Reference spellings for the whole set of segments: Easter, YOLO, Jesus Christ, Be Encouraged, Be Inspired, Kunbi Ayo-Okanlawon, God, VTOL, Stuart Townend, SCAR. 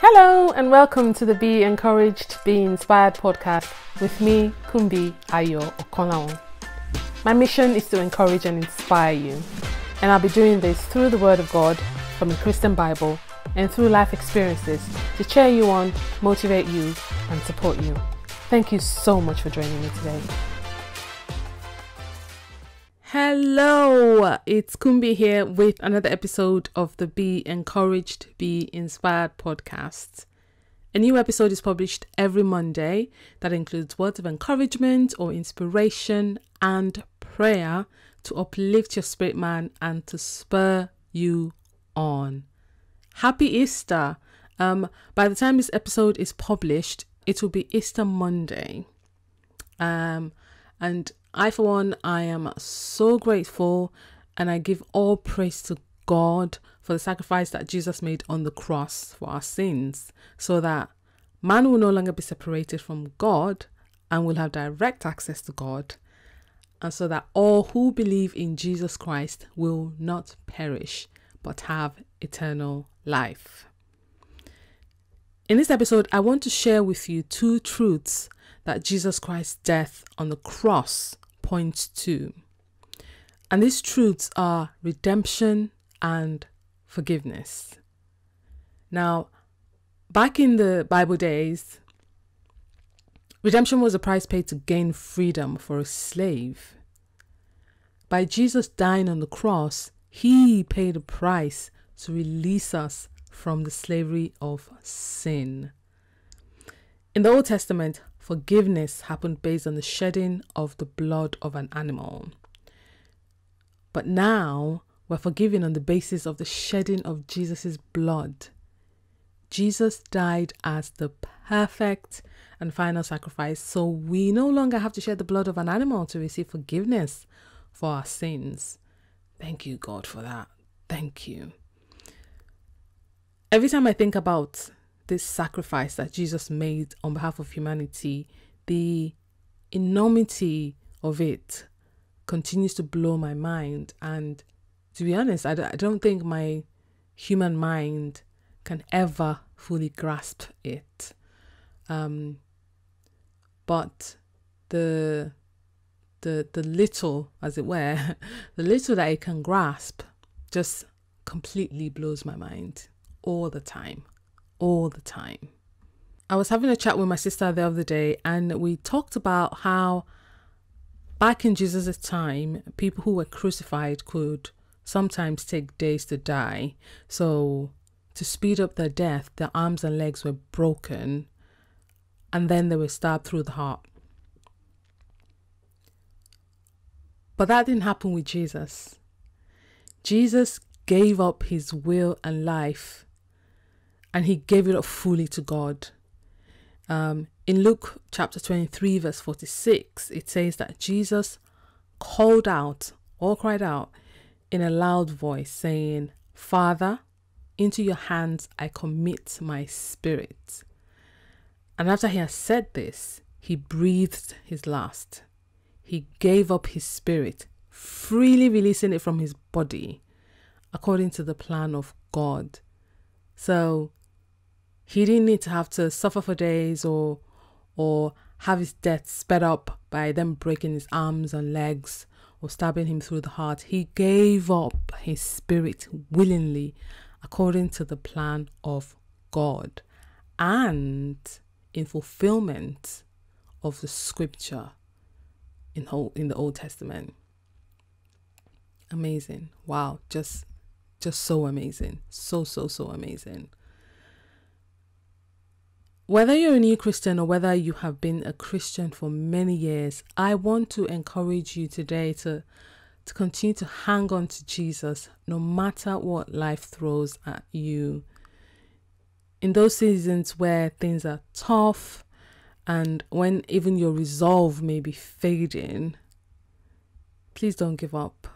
Hello and welcome to the Be Encouraged, Be Inspired podcast with me, Kunbi Ayo-Okanlawon. My mission is to encourage and inspire you, and I'll be doing this through the Word of God, from the Christian Bible, and through life experiences to cheer you on, motivate you, and support you. Thank you so much for joining me today. Hello, it's Kunbi here with another episode of the Be Encouraged, Be Inspired podcast. A new episode is published every Monday that includes words of encouragement or inspiration and prayer to uplift your spirit man and to spur you on. Happy Easter! By the time this episode is published, it will be Easter Monday. And I, for one, I am so grateful, and I give all praise to God for the sacrifice that Jesus made on the cross for our sins, so that man will no longer be separated from God and will have direct access to God, and so that all who believe in Jesus Christ will not perish but have eternal life. In this episode, I want to share with you two truths that Jesus Christ's death on the cross points to. And these truths are redemption and forgiveness. Now, back in the Bible days, redemption was a price paid to gain freedom for a slave. By Jesus dying on the cross, he paid a price to release us from the slavery of sin. In the Old Testament, forgiveness happened based on the shedding of the blood of an animal. But now we're forgiven on the basis of the shedding of Jesus' blood. Jesus died as the perfect and final sacrifice, so we no longer have to shed the blood of an animal to receive forgiveness for our sins. Thank you, God, for that. Thank you. Every time I think about this sacrifice that Jesus made on behalf of humanity, the enormity of it continues to blow my mind. And to be honest, I don't think my human mind can ever fully grasp it. But the little, as it were, the little that I can grasp just completely blows my mind all the time. I was having a chat with my sister the other day, and we talked about how back in Jesus' time, people who were crucified could sometimes take days to die. So to speed up their death, their arms and legs were broken, and then they were stabbed through the heart. But that didn't happen with Jesus. Jesus gave up his will and life, and he gave it up fully to God. In Luke chapter 23, verse 46, it says that Jesus cried out in a loud voice, saying, "Father, into your hands I commit my spirit." And after he had said this, he breathed his last. He gave up his spirit, freely releasing it from his body, according to the plan of God. So he didn't need to have to suffer for days or have his death sped up by them breaking his arms and legs or stabbing him through the heart. He gave up his spirit willingly according to the plan of God and in fulfillment of the scripture in the Old Testament. Amazing. Wow. Just so amazing. So amazing. Whether you're a new Christian or whether you have been a Christian for many years, I want to encourage you today to continue to hang on to Jesus no matter what life throws at you. In those seasons where things are tough and when even your resolve may be fading, please don't give up.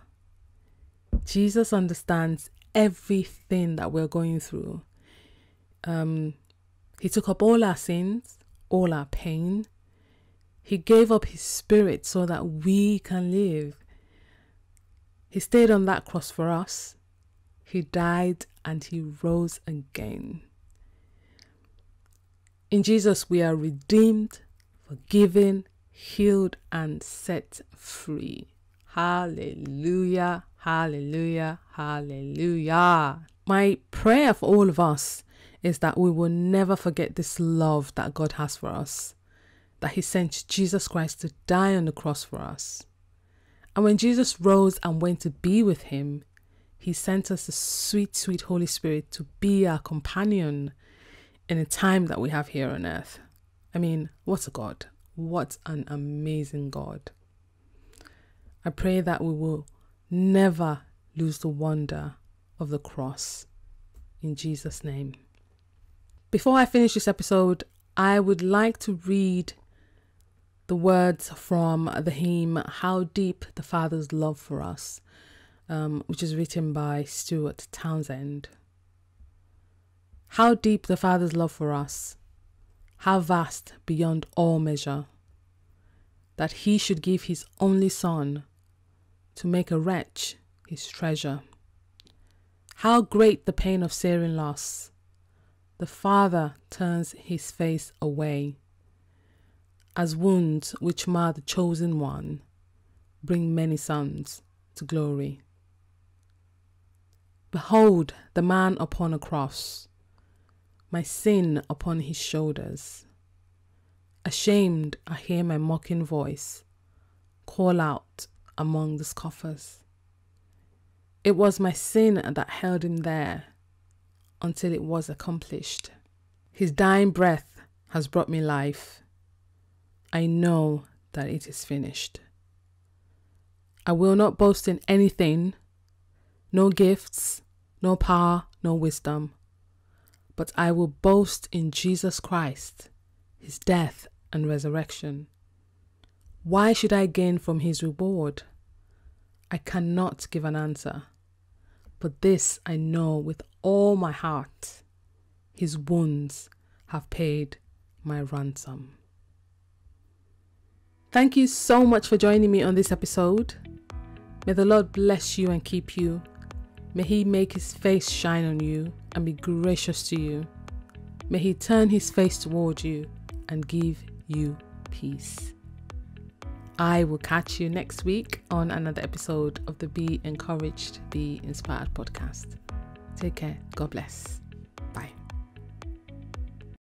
Jesus understands everything that we're going through. He took up all our sins, all our pain. He gave up his spirit so that we can live. He stayed on that cross for us. He died and he rose again. In Jesus, we are redeemed, forgiven, healed, and set free. Hallelujah, hallelujah, hallelujah. My prayer for all of us is that we will never forget this love that God has for us, that He sent Jesus Christ to die on the cross for us. And when Jesus rose and went to be with Him, He sent us the sweet, sweet Holy Spirit to be our companion in the time that we have here on earth. I mean, what a God. What an amazing God. I pray that we will never lose the wonder of the cross. In Jesus' name. Before I finish this episode, I would like to read the words from the hymn, How Deep the Father's Love for Us, which is written by Stuart Townend. How deep the Father's love for us, how vast beyond all measure, that He should give His only Son to make a wretch His treasure. How great the pain of searing loss, the Father turns His face away, as wounds which mar the chosen one bring many sons to glory. Behold the man upon a cross, my sin upon His shoulders. Ashamed, I hear my mocking voice call out among the scoffers. It was my sin that held Him there until it was accomplished. His dying breath has brought me life. I know that it is finished. I will not boast in anything, no gifts, no power, no wisdom. But I will boast in Jesus Christ, His death and resurrection. Why should I gain from His reward? I cannot give an answer, but this I know with all my heart. His wounds have paid my ransom. Thank you so much for joining me on this episode. May the Lord bless you and keep you. May He make His face shine on you and be gracious to you. May He turn His face toward you and give you peace. I will catch you next week on another episode of the Be Encouraged, Be Inspired podcast. Take care. God bless.